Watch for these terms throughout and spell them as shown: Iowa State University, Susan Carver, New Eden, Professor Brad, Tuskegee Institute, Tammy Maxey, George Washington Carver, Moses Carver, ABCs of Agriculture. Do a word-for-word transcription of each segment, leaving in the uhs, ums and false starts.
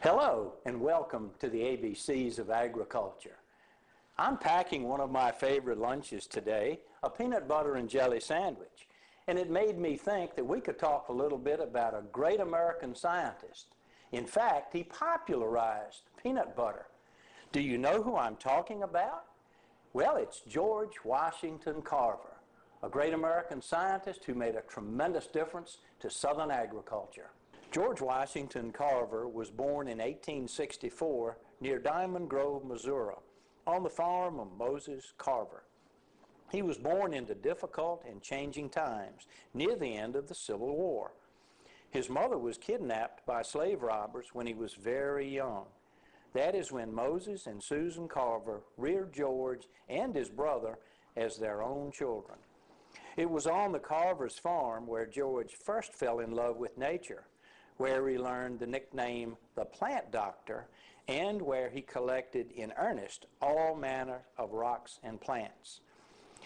Hello and welcome to the A B Cs of Agriculture. I'm packing one of my favorite lunches today, a peanut butter and jelly sandwich, and it made me think that we could talk a little bit about a great American scientist. In fact, he popularized peanut butter. Do you know who I'm talking about? Well, it's George Washington Carver, a great American scientist who made a tremendous difference to Southern agriculture. George Washington Carver was born in eighteen sixty-four near Diamond Grove, Missouri, on the farm of Moses Carver. He was born into difficult and changing times near the end of the Civil War. His mother was kidnapped by slave robbers when he was very young. That is when Moses and Susan Carver reared George and his brother as their own children. It was on the Carver's farm where George first fell in love with nature, where he learned the nickname the Plant Doctor, and where he collected in earnest all manner of rocks and plants.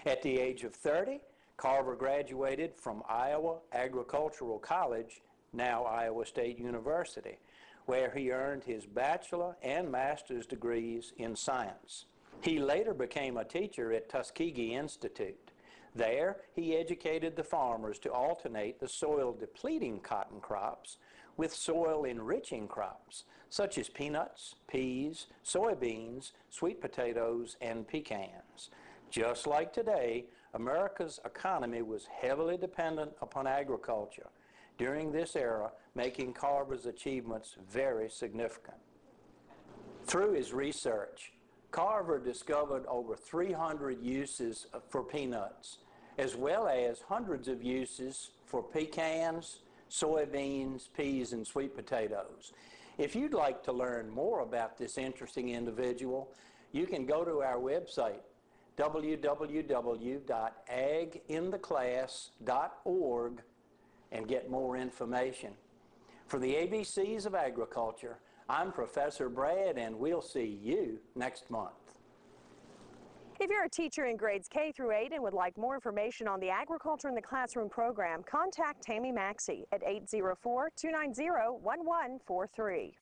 At the age of thirty, Carver graduated from Iowa Agricultural College, now Iowa State University, where he earned his bachelor and master's degrees in science. He later became a teacher at Tuskegee Institute. There, he educated the farmers to alternate the soil-depleting cotton crops with soil-enriching crops, such as peanuts, peas, soybeans, sweet potatoes, and pecans. Just like today, America's economy was heavily dependent upon agriculture during this era, making Carver's achievements very significant. Through his research, Carver discovered over three hundred uses for peanuts, as well as hundreds of uses for pecans, soybeans, peas, and sweet potatoes. If you'd like to learn more about this interesting individual, you can go to our website, w w w dot a g in the class dot org, and get more information. For the A B Cs of Agriculture, I'm Professor Brad, and we'll see you next month. If you're a teacher in grades K through eight and would like more information on the Agriculture in the Classroom program, contact Tammy Maxey at eight zero four, two nine zero, one one four three.